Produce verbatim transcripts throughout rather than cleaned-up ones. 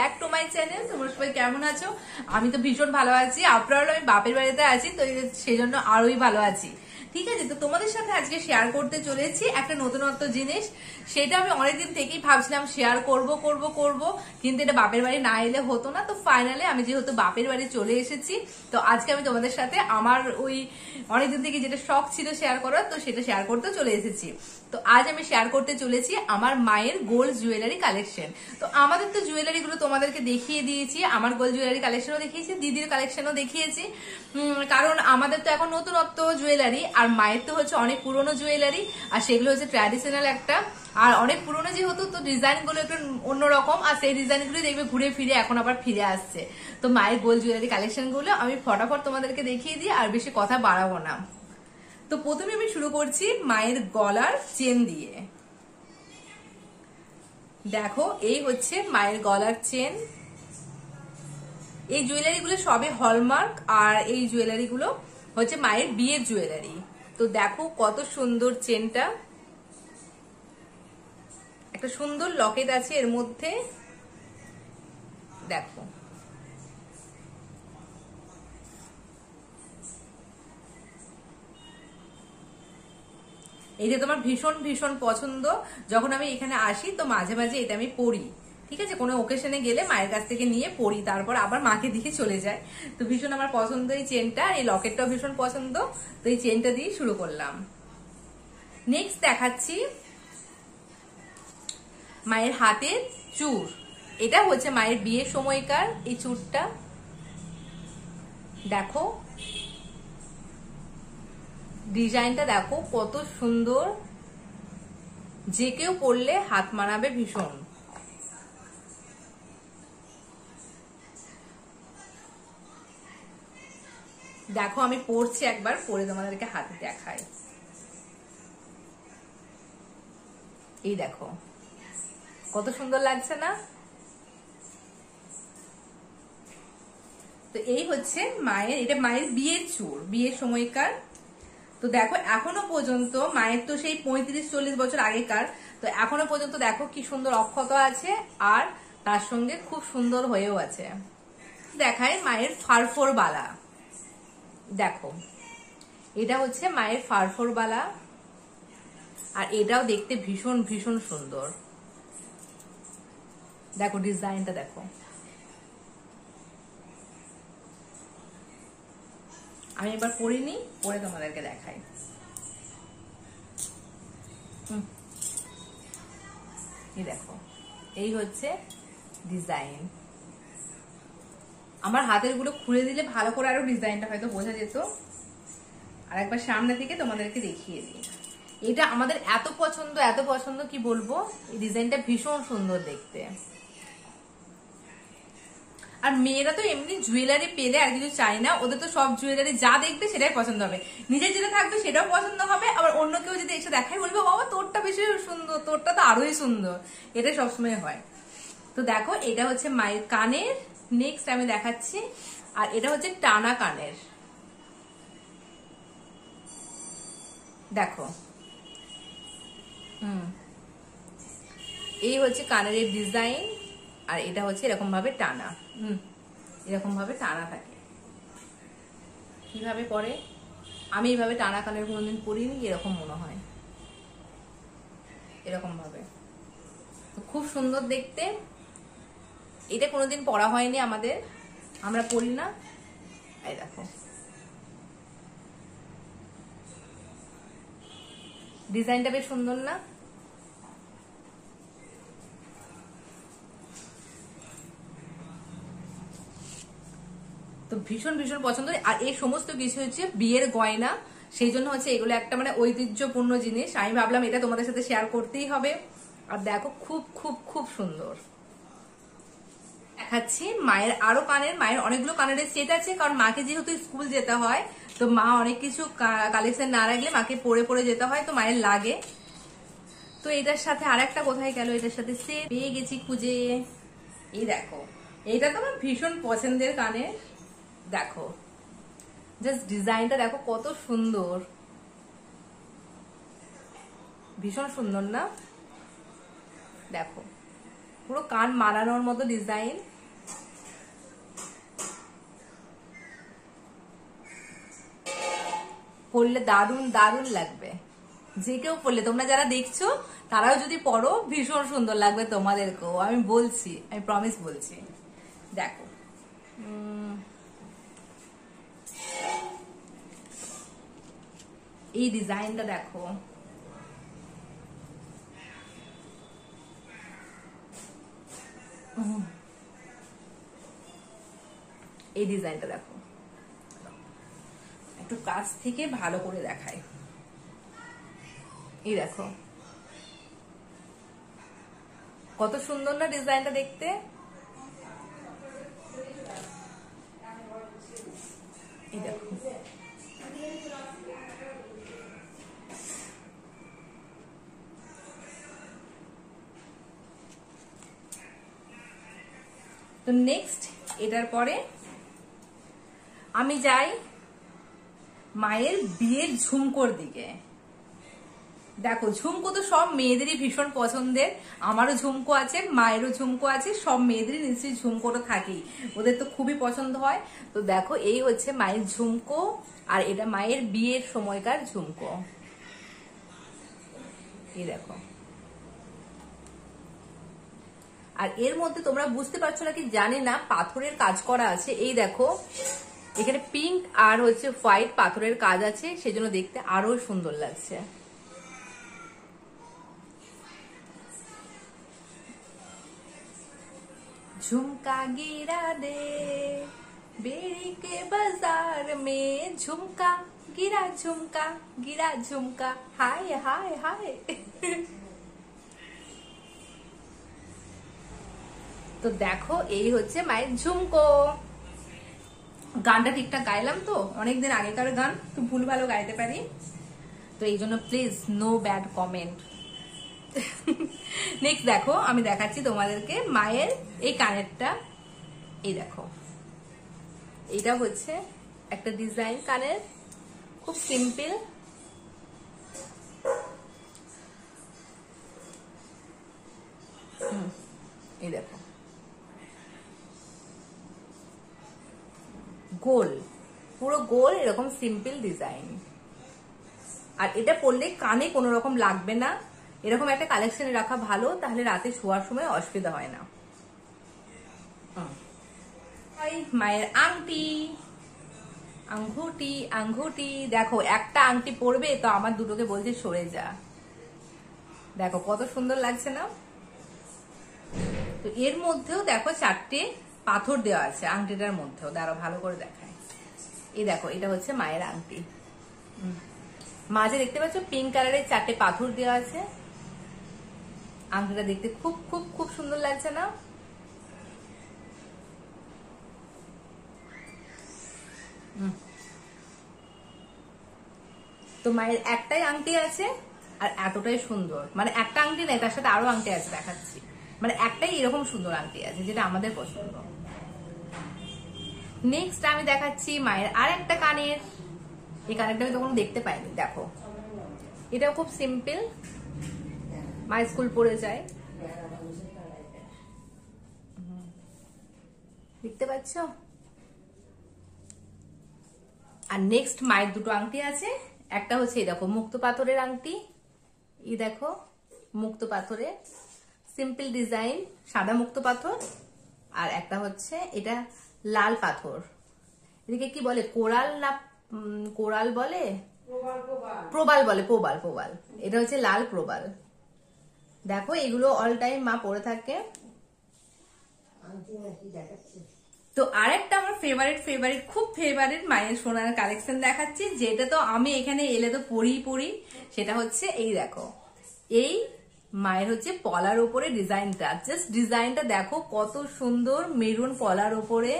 Back to my channel. তোমরা সবাই কেমন আছো? আমি তো ভীষণ ভালো আছি। আফটার অল আমি বাপের বাড়িতে আছি, তো সেজন্য আরোই ভালো আছি। ঠিক আছে, তো তোমাদের সাথে আজকে শেয়ার করতে চলেছি একটা নতুনত্ব জিনিস। সেটা আমি অনেকদিন থেকেই ভাবছিলাম শেয়ার করব করব করব, কিন্তু এটা বাপের বাড়ি না এলে হতো না। তো ফাইনালি আমি যেহেতু বাপের বাড়ি চলে এসেছি, তো আজকে আমি তোমাদের সাথে আমার ওই অনেকদিন থেকে যেটা শখ ছিল শেয়ার করার, তো সেটা শেয়ার করতে চলে এসেছি। তো আজ আমি শেয়ার করতে চলেছি আমার মায়ের গোল্ড জুয়েলারি কালেকশন। তো আমাদের তো জুয়েলারি গুলো তোমাদেরকে দেখিয়ে দিয়েছি, আমার গোল্ড জুয়েলারি কালেকশনও দেখিয়েছি, দিদির কালেকশনও দেখিয়েছি, কারণ আমাদের তো এখন নতুনত্ব জুয়েলারি আর মায়ের তো হচ্ছে অনেক পুরনো জুয়েলারি, আর সেগুলো হচ্ছে ট্র্যাডিশনাল একটা, আর অনেক পুরনো যেহেতু তো ডিজাইন গুলো একটু অন্যরকম, আর সেই ডিজাইন গুলো দেখবে ঘুরে ফিরে এখন আবার ফিরে আসছে। তো মায়ের গোল্ড জুয়েলারি কালেকশন গুলো আমি ফটাফট তোমাদেরকে দেখিয়ে দিই, আর বেশি কথা বাড়াবো না। তো প্রথমে আমি শুরু করছি মায়ের গলার চেন দিয়ে। দেখো এই হচ্ছে মায়ের গলার চেন। এই জুয়েলারি গুলো সবে হলমার্ক, আর এই জুয়েলারি গুলো হচ্ছে মায়ের বিয়ের জুয়েলারি। তো দেখো কত সুন্দর চেনটা, একটা সুন্দর লকেট আছে এর মধ্যে। দেখো এটা তোমার ভীষণ ভীষণ পছন্দ, যখন আমি এখানে আসি তো মাঝে মাঝে এটা আমি পড়ি। ঠিক আছে, কোনো ওকেশনে গেলে মায়ের কাছ থেকে নিয়ে পড়ি, তারপর আবার মাকে দিয়ে চলে যায়। তো ভীষণ আমার পছন্দ এই চেনটা, আর এই লকেটটাও ভীষণ পছন্দ, তো এই চেনটা দিয়ে শুরু করলাম। নেক্সট দেখাচ্ছি মায়ের হাতের চুর। এটা হচ্ছে মায়ের বিয়ের সময়কার এই চুরটা। দেখো ডিজাইনটা দেখো কত সুন্দর, যে কেউ পরলে হাত মানাবে ভীষণ। দেখো আমি পরছি, একবার পরে তোমাদেরকে হাতে দেখাই। এই দেখো কত সুন্দর লাগছে না? তো এই হচ্ছে মায়ের, এটা মায়ের বিয়ের চুর, বিয়ের সময়কার। তো দেখো এখনো পর্যন্ত মায়ের তো সেই পঁয়ত্রিশ চল্লিশ বছর আগেকার, তো এখনো পর্যন্ত দেখো কি সুন্দর অক্ষত আছে, আর তার সঙ্গে খুব সুন্দর হয়েও আছে। দেখায় মায়ের ফারফর বালা। দেখো এটা হচ্ছে মায়ের ফারফর বালা, আর এটাও দেখতে ভীষণ ভীষণ সুন্দর। দেখো ডিজাইনটা দেখো, আমি এবার পরিনি, পরে তোমাদেরকে দেখাই। এই দেখো এই হচ্ছে ডিজাইন। আমার হাতের গুলো খুলে দিলে ভালো করে আরো ডিজাইনটা হয়তো বোঝা যেত। আর একবার সামনে থেকে তোমাদেরকে দেখিয়ে দিই। এটা আমাদের এত পছন্দ এত পছন্দ কি বলবো, এই ডিজাইনটা ভীষণ সুন্দর দেখতে। আর মেয়েরা তো এমনি জুয়েলারি পেলে আর কিছু চাই না, ওদের তো সব জুয়েলারি যা দেখবে সেটাই পছন্দ হবে, নিজের যেটা থাকবে সেটাও পছন্দ হবে, আবার অন্য কেউ যদি এসে দেখাই বলবে বাবা তোরটা বেশি সুন্দর, তোরটা তো আরোই সুন্দর, এটা সবসময় হয়। তো দেখো এটা হচ্ছে মায়ের কানের। নেক্সট আমি দেখাচ্ছি, আর এটা হচ্ছে টানা কানের। দেখো হুম এই হচ্ছে কানের এর ডিজাইন, আর এটা হচ্ছে এরকম ভাবে টানা, হুম এরকম ভাবে টানা থাকে। কিভাবে পরে আমি এইভাবে টানা কানের কোনোদিন পরিনি, এরকম মনে হয় এরকম ভাবে, খুব সুন্দর দেখতে। এটা কোনোদিন পরা হয়নি আমাদের, আমরা পরি না। এই দেখো ডিজাইনটা বেশ সুন্দর না? তো ভীষণ ভীষণ পছন্দ। আর এই সমস্ত কিছু হচ্ছে বিয়ের গয়না, সেই জন্য হচ্ছে এগুলো একটা মানে ঐতিহ্যপূর্ণ জিনিস, আমি ভাবলাম এটা তোমাদের সাথে শেয়ার করতেই হবে। আর দেখো খুব খুব খুব সুন্দর। দেখাচ্ছি মায়ের আরো কানের, মায়ের অনেকগুলো কানের সেট আছে, কারণ মাকে যেহেতু স্কুল যেতে হয়, তো মা অনেক কিছু কালেকশন না রাখলে মাকে পরে পরে যেতে হয়, তো মায়ের লাগে। তো এটার সাথে আর একটা কোথায় গেল, এটার সাথে সেট পেয়ে গেছি খুঁজে। এই দেখো এটা তো আমার ভীষণ পছন্দের কানের। দেখো জাস্ট ডিজাইনটা দেখো কত সুন্দর, ভীষণ সুন্দর না? দেখো পুরো কান মারানোর মতো ডিজাইন। পড়লে দারুণ দারুণ লাগবে। যে কেউ পড়লে, তোমরা যারা দেখছো তারাও যদি পড়ো ভীষণ সুন্দর লাগবে তোমাদেরকেও, আমি বলছি, আমি প্রমিস বলছি। দেখো এই ডিজাইনটা দেখো, এই ডিজাইনটা দেখো, একটু কাছ থেকে ভালো করে দেখাই। এই দেখো কত সুন্দর না ডিজাইনটা দেখতে। এই দেখো তো নেক্সট, এটার পরে আমি যাই মায়ের বিয়ের ঝুমকোর দিকে। দেখো ঝুমকো তো সব মেয়েদেরই ভীষণ পছন্দের, আমারও ঝুমকো আছে, মায়েরও ঝুমকো আছে, সব মেয়েদেরই নিশ্চয়ই ঝুমকোটা থাকেই, ওদের তো খুবই পছন্দ হয়। তো দেখো এই হচ্ছে মায়ের ঝুমকো, আর এটা মায়ের বিয়ের সময়কার ঝুমকো। এই দেখো, আর এর মধ্যে তোমরা বুঝতে পারছো নাকি জানি না, পাথরের কাজ করা আছে। এই দেখো এখানে পিঙ্ক আর হচ্ছে হোয়াইট পাথরের কাজ আছে, সেজন্য দেখতে আরো সুন্দর লাগছে। झुमका गिरा दे बेड़ी के बाजार में, झुमका गिरा झुमका गिरा झुमका, हाय हाय हाय। তো দেখো এই হচ্ছে মায়ের ঝুমকো। গানটা ঠিকঠাক গাইলাম তো, অনেকদিন আগেকার গান, তো ভুল ভালো গাইতে পারি, তো এই জন্য please no bad comment. Next দেখো আমি দেখাচ্ছি তোমাদেরকে মায়ের এই কানেরটা। এই দেখো এটা হচ্ছে একটা ডিজাইন কানের, খুব সিম্পল। এই দেখো গোল, পুরো গোল, এরকম সিম্পল ডিজাইন। আর এটা পরলে কানে কোনো রকম লাগবে না, এরকম একটা কালেকশনে রাখা ভালো, তাহলে রাতে শোয়ার সময় অসুবিধা হয় না। মায়ের আংটি, আঙ্গুটি আঙ্গুটি দেখো, একটা আংটি পরবে তো আমার দুটোকে বলছে সরে যা। দেখো কত সুন্দর লাগছে না। তো এর মধ্যেও দেখো চারটে পাথর দেওয়া আছে আংটিটার মধ্যেও, দাঁড়াও ভালো করে দেখায়। এই দেখো এটা হচ্ছে মায়ের আংটি, মাঝে দেখতে পাচ্ছ পিঙ্ক কালারের চারটে পাথর দেওয়া আছে। আংটিটা দেখতে খুব খুব খুব সুন্দর লাগছে না। তো মায়ের একটাই আংটি আছে আর এতটাই সুন্দর, মানে একটা আংটি নেই তার সাথে আরো আংটি আছে, দেখাচ্ছি, মানে একটাই এরকম সুন্দর আংটি আছে যেটা আমাদের পছন্দ। নেক্সট আমি দেখাচ্ছি মায়ের আর একটা কানের, এই কানেরটা আমি তখন দেখতে পাইনি। দেখো এটাও খুব সিম্পল, মা স্কুল পড়ে যায়, দেখতে পাচ্ছ। আর নেক্সট মায়ের দুটো আংটি আছে, একটা হচ্ছে এই দেখো মুক্ত পাথরের আংটি, এই দেখো মুক্ত পাথরে সিম্পল ডিজাইন, সাদা মুক্ত পাথর। আর একটা হচ্ছে এটা লাল পাথর, এদিকে কি বলে কোরাল না কোরাল বলে, প্রবাল বলে, প্রবাল প্রবাল, এটা হচ্ছে লাল প্রবাল। দেখো এগুলো অল টাইম মা পরে থাকে। তো আরেকটা আমার ফেভারিট ফেভারিট খুব ফেভারিট মায়ের সোনার কালেকশন দেখাচ্ছি, যেটা তো আমি এখানে এলে তো পরি পরি, সেটা হচ্ছে এই দেখো এই মায়ের হচ্ছে পলার উপরে ডিজাইনটা, জাস্ট ডিজাইনটা দেখো কত সুন্দর, মেরুন পলার উপরে,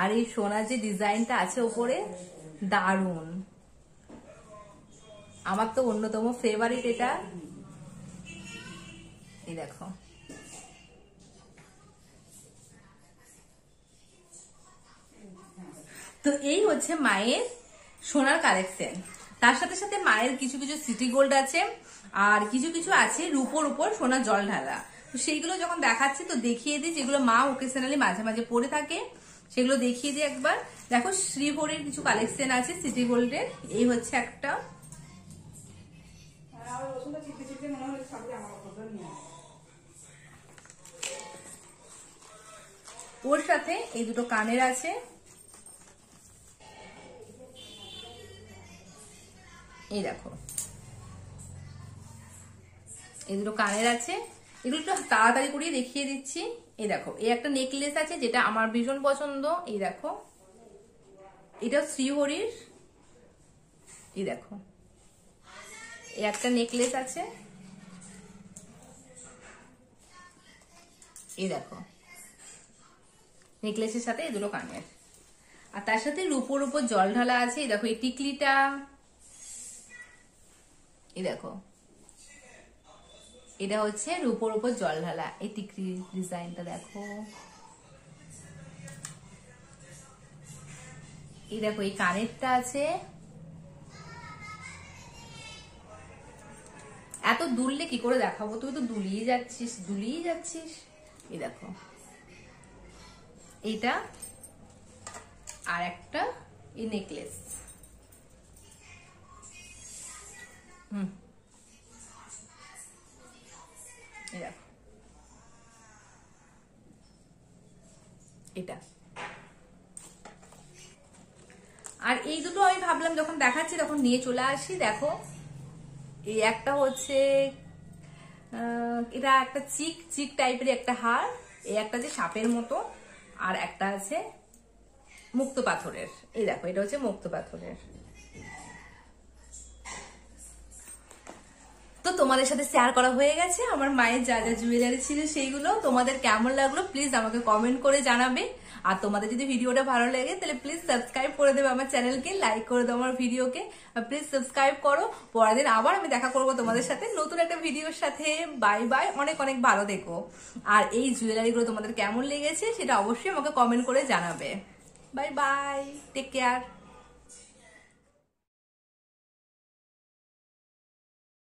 আর এই সোনার যে ডিজাইনটা আছে উপরে দারুন, আমার তো অন্যতম ফেভারিট এটা। এই দেখো তো এই হচ্ছে মায়ের সোনার কালেকশন। তার সাথে সাথে মায়ের কিছু কিছু সিটি গোল্ড আছে, আর কিছু কিছু আছে রূপোর উপর সোনার জল ঢালা, তো সেইগুলো যখন দেখাচ্ছি তো দেখিয়ে দিই, যেগুলো মা ওকেশনালি মাঝে মাঝে পরে থাকে সেগুলো দেখিয়ে দিই একবার। দেখো শ্রীভোরের কিছু কালেকশন আছে, সিটি গোল্ডের এই হচ্ছে একটা। ওর সাথে এই দুটো কানের আছে, এই দেখো এই দুটো কানের আছে। এগুলো একটু তাড়াতাড়ি করে দেখিয়ে দিচ্ছি। এই দেখো এই একটা নেকলেস আছে যেটা আমার ভীষণ পছন্দ, এই দেখো এটা শ্রীহরির। এই দেখো এই একটা নেকলেস আছে, এই দেখো নেকলেসের সাথে এই দুটো কানের। আর তার সাথে রূপোর উপর জল ঢালা আছে, এই দেখো এই টিকলিটা, এই দেখো এটা হচ্ছে রূপোর উপর জল ঢালা, এই টিকলি ডিজাইনটা দেখো। এই দেখো এই কানেরটা আছে। এত দুললে কি করে দেখাবো, তুই তো দুলিয়ে যাচ্ছিস দুলিয়ে যাচ্ছিস এই দেখো এইটা আর একটা এই নেকলেস। হুম দেখো এটা আর এই দুটো আমি ভাবলাম যখন দেখাচ্ছি তখন নিয়ে চলে আসি। দেখো এই একটা হচ্ছে এটা একটা চিক চিক টাইপের একটা হার, এই একটা যে সাপের মতো, আর একটা আছে মুক্ত পাথরের, এই দেখো এটা হচ্ছে মুক্ত পাথরের। তো তোমাদের সাথে শেয়ার করা হয়ে গেছে আমার মায়ের যা যা জুয়েলারি ছিল সেইগুলো। তোমাদের কেমন লাগলো প্লিজ আমাকে কমেন্ট করে জানাবে, আর তোমাদের যদি ভিডিওটা ভালো লাগে তাহলে প্লিজ সাবস্ক্রাইব করে দেবে আমার চ্যানেলকে, লাইক করে দেবো আমার ভিডিওকে, প্লিজ সাবস্ক্রাইব করো। পরের দিন আবার আমি দেখা করবো তোমাদের সাথে নতুন একটা ভিডিওর সাথে। বাই বাই, অনেক অনেক ভালো দেখো। আর এই জুয়েলারিগুলো তোমাদের কেমন লেগেছে সেটা অবশ্যই আমাকে কমেন্ট করে জানাবে। Bye bye, take care.